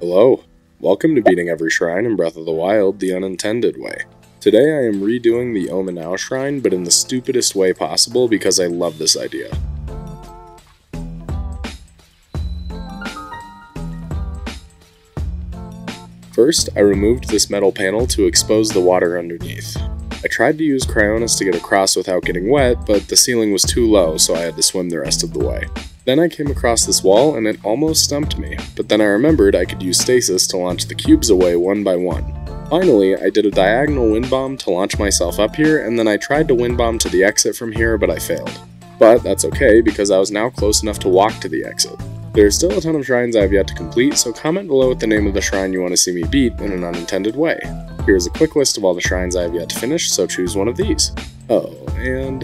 Hello, welcome to beating every shrine in Breath of the Wild the unintended way. Today I am redoing the Oman Au Shrine, but in the stupidest way possible because I love this idea. First, I removed this metal panel to expose the water underneath. I tried to use Cryonis to get across without getting wet, but the ceiling was too low, so I had to swim the rest of the way. Then I came across this wall and it almost stumped me, but then I remembered I could use stasis to launch the cubes away one by one. Finally, I did a diagonal windbomb to launch myself up here, and then I tried to windbomb to the exit from here, but I failed. But that's okay, because I was now close enough to walk to the exit. There are still a ton of shrines I have yet to complete, so comment below with the name of the shrine you want to see me beat in an unintended way. Here is a quick list of all the shrines I have yet to finish, so choose one of these. Oh, and